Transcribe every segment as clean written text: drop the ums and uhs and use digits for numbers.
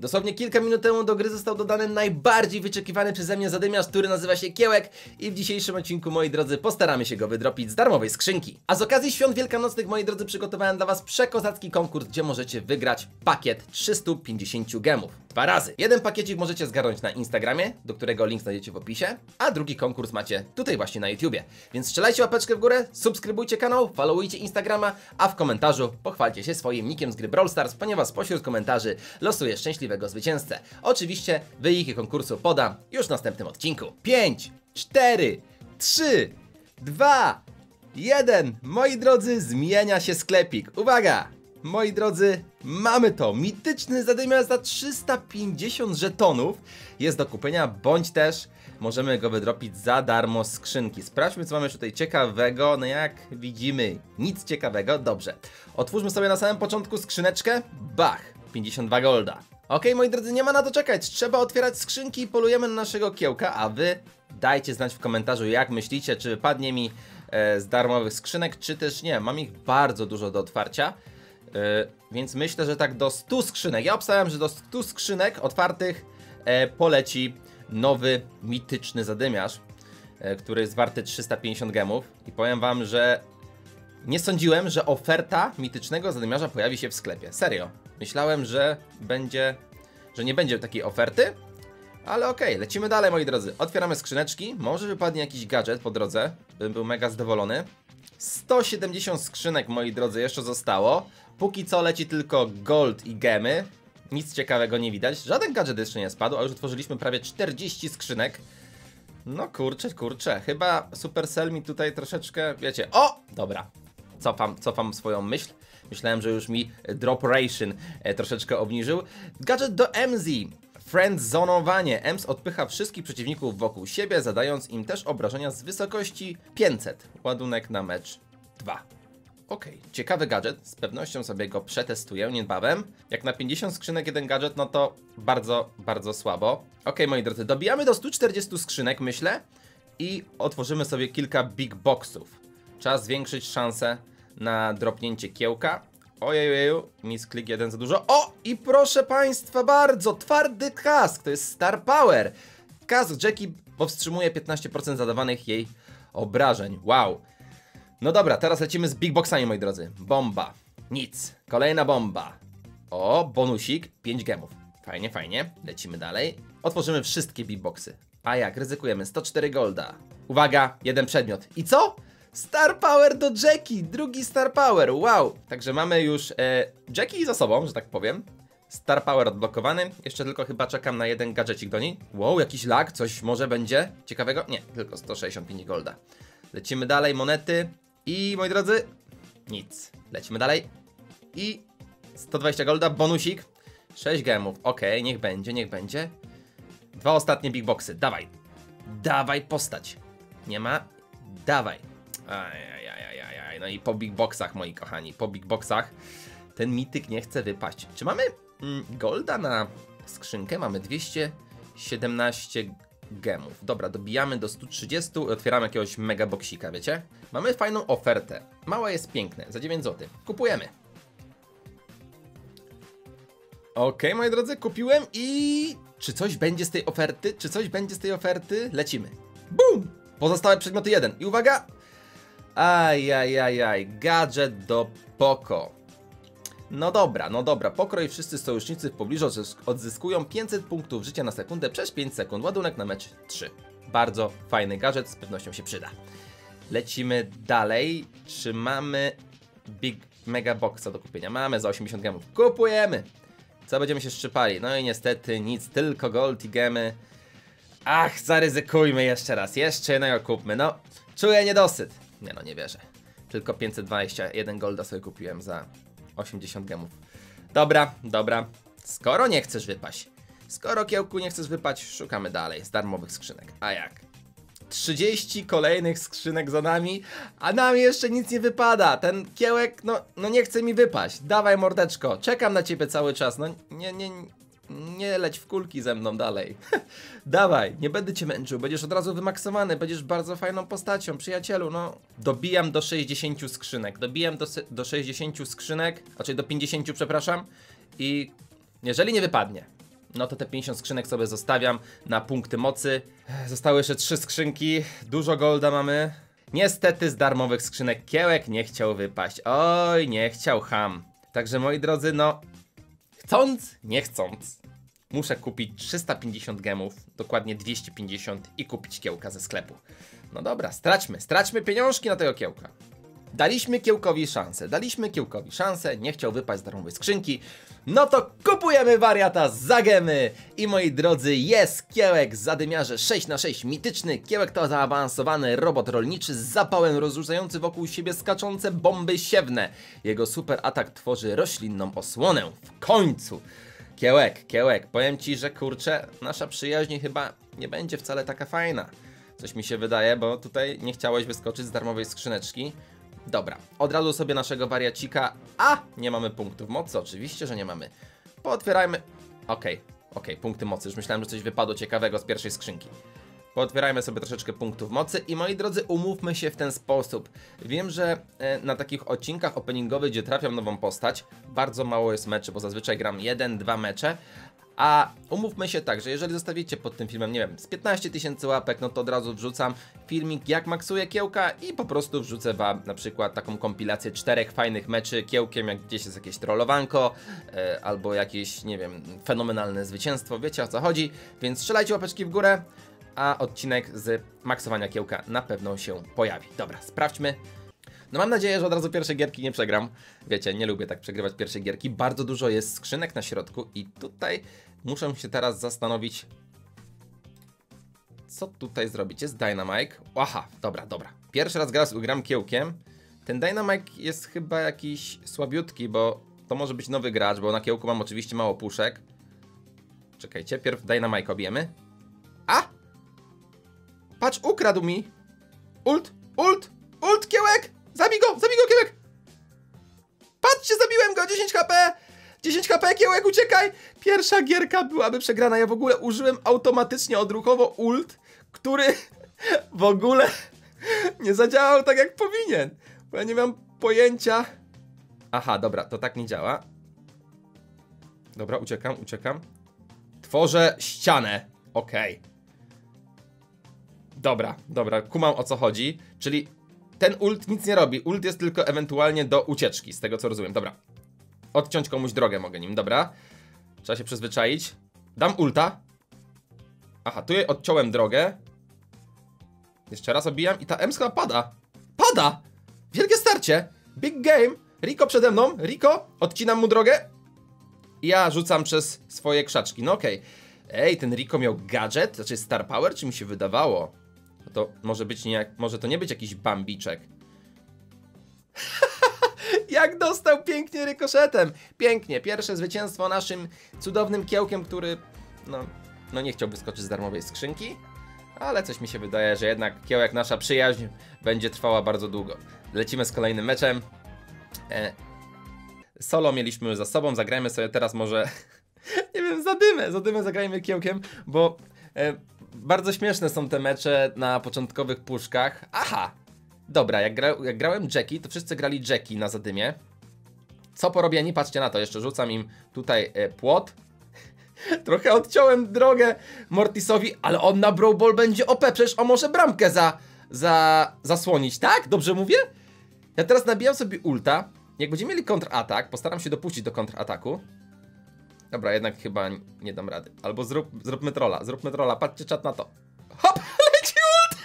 Dosłownie kilka minut temu do gry został dodany najbardziej wyczekiwany przeze mnie zadymiarz, który nazywa się Kiełek i w dzisiejszym odcinku, moi drodzy, postaramy się go wydropić z darmowej skrzynki. A z okazji świąt wielkanocnych, moi drodzy, przygotowałem dla was przekozacki konkurs, gdzie możecie wygrać pakiet 350 gemów. Dwa razy. Jeden pakiecik możecie zgarnąć na Instagramie, do którego link znajdziecie w opisie, a drugi konkurs macie tutaj właśnie na YouTubie. Więc strzelajcie łapeczkę w górę, subskrybujcie kanał, followujcie Instagrama, a w komentarzu pochwalcie się swoim nickiem z gry Brawl Stars, ponieważ spośród komentarzy losuję szczęśliwie zwycięzcę. Oczywiście wyniki konkursu podam już w następnym odcinku. 5, 4, 3, 2, 1. Moi drodzy, zmienia się sklepik. Uwaga! Moi drodzy, mamy to. Mityczny zadymiarz za 350 żetonów jest do kupienia, bądź też możemy go wydropić za darmo z skrzynki. Sprawdźmy, co mamy tutaj ciekawego. No jak widzimy, nic ciekawego. Dobrze. Otwórzmy sobie na samym początku skrzyneczkę. Bach! 52 golda. Okej, moi drodzy, nie ma na to czekać, trzeba otwierać skrzynki i polujemy na naszego Kiełka, a wy dajcie znać w komentarzu, jak myślicie, czy wypadnie mi z darmowych skrzynek, czy też nie. Mam ich bardzo dużo do otwarcia, więc myślę, że tak do 100 skrzynek, ja obstawiam, że do 100 skrzynek otwartych poleci nowy mityczny zadymiarz, który jest warty 350 gemów i powiem wam, że nie sądziłem, że oferta mitycznego zadymiarza pojawi się w sklepie, serio. Myślałem, że nie będzie takiej oferty, ale okej, lecimy dalej, moi drodzy. Otwieramy skrzyneczki, może wypadnie jakiś gadżet po drodze, bym był mega zadowolony. 170 skrzynek, moi drodzy, jeszcze zostało. Póki co leci tylko gold i gemy, nic ciekawego nie widać. Żaden gadżet jeszcze nie spadł, a już otworzyliśmy prawie 40 skrzynek. No kurczę, chyba Supercell mi tutaj troszeczkę, wiecie, o! Dobra, cofam swoją myśl. Myślałem, że już mi drop ration troszeczkę obniżył. Gadżet do MZ. Friendzonowanie. Ems odpycha wszystkich przeciwników wokół siebie, zadając im też obrażenia z wysokości 500. Ładunek na mecz 2. Okej, ciekawy gadżet. Z pewnością sobie go przetestuję niebawem. Jak na 50 skrzynek jeden gadżet, no to bardzo, bardzo słabo. Okej, moi drodzy, dobijamy do 140 skrzynek, myślę. I otworzymy sobie kilka big boxów. Trzeba zwiększyć szansę na dropnięcie Kiełka. Ojeju, misklik jeden za dużo. O! I proszę państwa bardzo, twardy kask, to jest Star Power. Kask Jacky powstrzymuje 15% zadawanych jej obrażeń. Wow. No dobra, teraz lecimy z big boxami, moi drodzy. Bomba, nic, kolejna bomba. O, bonusik, 5 gemów. Fajnie, fajnie, lecimy dalej. Otworzymy wszystkie big boxy. A jak, ryzykujemy, 104 golda. Uwaga, jeden przedmiot. I co? Star Power do Jacky, drugi Star Power, wow! Także mamy już Jacky za sobą, że tak powiem. Star Power odblokowany, jeszcze tylko chyba czekam na jeden gadżecik do niej. Wow, jakiś lag, coś może będzie ciekawego? Nie, tylko 165 golda. Lecimy dalej, monety i, moi drodzy, nic. Lecimy dalej i 120 golda, bonusik, 6 gemów, okej, niech będzie, niech będzie. Dwa ostatnie big boxy, dawaj, dawaj postać, nie ma, dawaj. No i po big boxach, moi kochani, po big boxach ten mityk nie chce wypaść. Czy mamy golda na skrzynkę? Mamy 217 gemów. Dobra, dobijamy do 130 i otwieramy jakiegoś mega boksika, wiecie? Mamy fajną ofertę. Mała jest piękne, za 9 zł. Kupujemy. Okej, moi drodzy, kupiłem i... Czy coś będzie z tej oferty? Czy coś będzie z tej oferty? Lecimy. Bum! Pozostałe przedmioty 1. I uwaga! Gadżet do Poco. No dobra, Pokro i wszyscy sojusznicy w pobliżu odzyskują 500 punktów życia na sekundę przez 5 sekund, ładunek na mecz 3. Bardzo fajny gadżet, z pewnością się przyda. Lecimy dalej, czy mamy Big Mega Boxa do kupienia? Mamy za 80 gemów, kupujemy! Co będziemy się szczypali? No i niestety nic, tylko gold i gemy. Ach, zaryzykujmy jeszcze raz, jeszcze jednego kupmy, no czuję niedosyt. Nie no, nie wierzę. Tylko 521 golda sobie kupiłem za 80 gemów. Dobra. Skoro nie chcesz wypaść, skoro Kiełku nie chcesz wypaść, szukamy dalej z darmowych skrzynek. A jak? 30 kolejnych skrzynek za nami, a nam jeszcze nic nie wypada. Ten Kiełek, no nie chce mi wypaść. Dawaj, mordeczko, czekam na ciebie cały czas. No nie leć w kulki ze mną dalej. Dawaj, nie będę cię męczył, będziesz od razu wymaksowany, będziesz bardzo fajną postacią, przyjacielu, no. Dobijam do 60 skrzynek, dobijam do 60 skrzynek, raczej do 50, przepraszam. I jeżeli nie wypadnie, no to te 50 skrzynek sobie zostawiam na punkty mocy. Zostały jeszcze 3 skrzynki, dużo golda mamy. Niestety z darmowych skrzynek Kiełek nie chciał wypaść. Oj, nie chciał ham. Także moi drodzy, no chcąc, nie chcąc, muszę kupić 350 gemów, dokładnie 250 i kupić Kiełka ze sklepu. No dobra, straćmy pieniążki na tego Kiełka. Daliśmy Kiełkowi szansę, nie chciał wypaść z darmowej skrzynki. No to kupujemy wariata za gemy. I moi drodzy, jest Kiełek, zadymiarze 6×6 mityczny. Kiełek to zaawansowany robot rolniczy z zapałem rozrzucający wokół siebie skaczące bomby siewne. Jego super atak tworzy roślinną osłonę. W końcu! Kiełek, powiem ci, że kurczę, nasza przyjaźń chyba nie będzie wcale taka fajna. Coś mi się wydaje, bo tutaj nie chciałeś wyskoczyć z darmowej skrzyneczki. Dobra, od razu sobie naszego wariacika, nie mamy punktów mocy, oczywiście, że nie mamy. Pootwierajmy, okej, punkty mocy, już myślałem, że coś wypadło ciekawego z pierwszej skrzynki. Pootwierajmy sobie troszeczkę punktów mocy i moi drodzy, umówmy się w ten sposób. Wiem, że na takich odcinkach openingowych, gdzie trafiam nową postać, bardzo mało jest meczy, bo zazwyczaj gram 1-2 mecze. A umówmy się tak, że jeżeli zostawicie pod tym filmem, nie wiem, z 15 tysięcy łapek, no to od razu wrzucam filmik, jak maksuję Kiełka i po prostu wrzucę wam na przykład taką kompilację 4 fajnych meczy Kiełkiem, jak gdzieś jest jakieś trollowanko, albo jakieś, nie wiem, fenomenalne zwycięstwo, wiecie o co chodzi, więc strzelajcie łapeczki w górę, a odcinek z maksowania Kiełka na pewno się pojawi. Dobra, sprawdźmy. No mam nadzieję, że od razu pierwsze gierki nie przegram. Wiecie, nie lubię tak przegrywać pierwsze gierki. Bardzo dużo jest skrzynek na środku i tutaj muszę się teraz zastanowić, co tutaj zrobić. Jest Dynamike. Aha, dobra. Pierwszy raz gram Kiełkiem. Ten Dynamike jest chyba jakiś słabiutki, bo to może być nowy gracz, bo na Kiełku mam oczywiście mało puszek. Czekajcie, pierw Dynamike obijemy. Patrz, ukradł mi! Ult Kiełek! Zabij go Kiełek! Patrzcie, zabiłem go, 10 HP! 10 HP, Kiełek, uciekaj! Pierwsza gierka byłaby przegrana, ja w ogóle użyłem automatycznie odruchowo ult, który w ogóle nie zadziałał tak jak powinien, bo ja nie mam pojęcia. Aha, dobra, to tak nie działa. Dobra, uciekam. Tworzę ścianę, okej. Dobra, kumam o co chodzi, czyli ten ult nic nie robi, ult jest tylko ewentualnie do ucieczki, z tego co rozumiem, dobra. Odciąć komuś drogę mogę nim, dobra. Trzeba się przyzwyczaić. Dam ulta. Aha, tu jej odciąłem drogę. Jeszcze raz obijam i ta M chyba pada. Pada! Wielkie starcie! Big game! Rico przede mną, Rico, odcinam mu drogę. I ja rzucam przez swoje krzaczki, no okej. Ej, ten Rico miał gadżet, znaczy star power, czy mi się wydawało? To może być może to nie być jakiś bambiczek. Jak dostał pięknie rykoszetem. Pięknie, pierwsze zwycięstwo naszym cudownym Kiełkiem, który no nie chciał wyskoczyć z darmowej skrzynki. Ale coś mi się wydaje, że jednak Kiełek, nasza przyjaźń, będzie trwała bardzo długo. Lecimy z kolejnym meczem. Solo mieliśmy już za sobą, zagrajmy sobie teraz może... Nie wiem, zadymę zagrajmy Kiełkiem, bo... Bardzo śmieszne są te mecze na początkowych puszkach. Aha! Dobra, jak grałem Jacky, to wszyscy grali Jacky na zadymie. Co porobieni? Patrzcie na to, jeszcze rzucam im tutaj płot. Trochę odciąłem drogę Mortisowi, ale on na Brawl Ball będzie OP, przecież on może bramkę zasłonić, tak? Dobrze mówię? Ja teraz nabijam sobie ulta. Jak będziemy mieli kontratak, postaram się dopuścić do kontrataku. Dobra, jednak chyba nie dam rady. Albo zróbmy trolla, patrzcie czat na to. Hop, leci ult!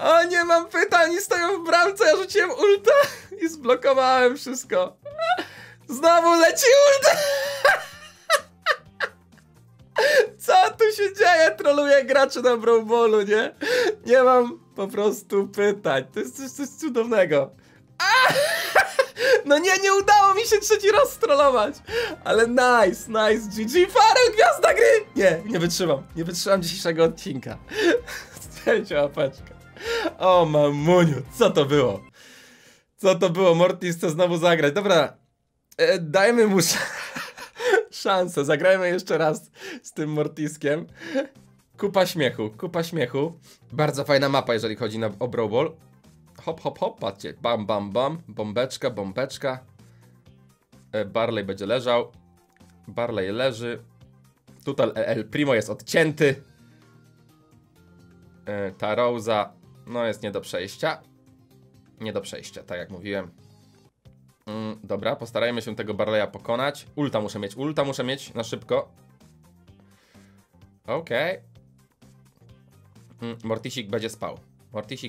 O, nie mam pytań, stoją w bramce, ja rzuciłem ulta i zblokowałem wszystko. Znowu leci ult! Co tu się dzieje? Troluję graczy na Brawl Ballu, nie? Nie mam po prostu pytań, to jest coś cudownego. No nie udało mi się trzeci raz strollować. Ale nice, GG, Farel, gwiazda gry. Nie wytrzymam dzisiejszego odcinka. Zdjęcie łapeczkę. O mamuniu, co to było, Mortis chce znowu zagrać. Dobra, dajmy mu szansę, zagrajmy jeszcze raz z tym Mortiskiem. Kupa śmiechu. Bardzo fajna mapa, jeżeli chodzi o Brawl Ball. Hop, patrzcie, bam, bombeczka. Barley będzie leżał. Barley leży. Tutaj El Primo jest odcięty. Ta Rosa, no jest nie do przejścia. Nie do przejścia, tak jak mówiłem. Dobra, postarajmy się tego Barleya pokonać. Ulta muszę mieć na szybko. Okej. Mortisik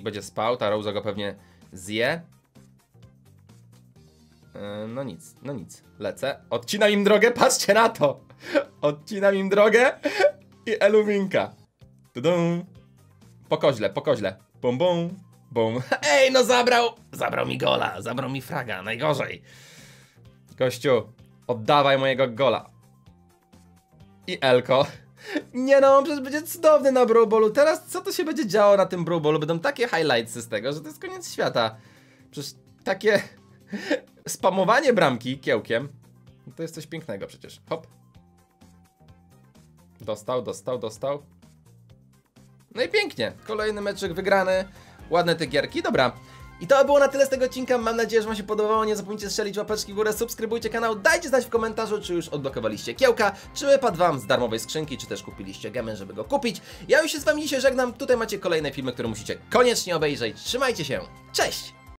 będzie spał. Ta Rosa go pewnie zje. No nic, lecę. Odcinam im drogę, patrzcie na to! Odcinam im drogę i Eluminka. Tudum. Po koźle, Bum, bum, bum. Ej, no zabrał! Zabrał mi gola, zabrał mi fraga, najgorzej. Gościu, oddawaj mojego gola. I Elko. Nie no, on przecież będzie cudowny na Brawl Ballu. Teraz co to się będzie działo na tym Brawl Ballu? Będą takie highlightsy z tego, że to jest koniec świata. Przecież takie... spamowanie bramki kiełkiem. To jest coś pięknego przecież. Hop. Dostał, dostał. No i pięknie. Kolejny meczek wygrany. Ładne te gierki. Dobra. I to było na tyle z tego odcinka. Mam nadzieję, że wam się podobało. Nie zapomnijcie strzelić łapeczki w górę. Subskrybujcie kanał. Dajcie znać w komentarzu, czy już odblokowaliście Kiełka, czy wypadł wam z darmowej skrzynki, czy też kupiliście gemę, żeby go kupić. Ja już się z wami dzisiaj żegnam. Tutaj macie kolejne filmy, które musicie koniecznie obejrzeć. Trzymajcie się. Cześć!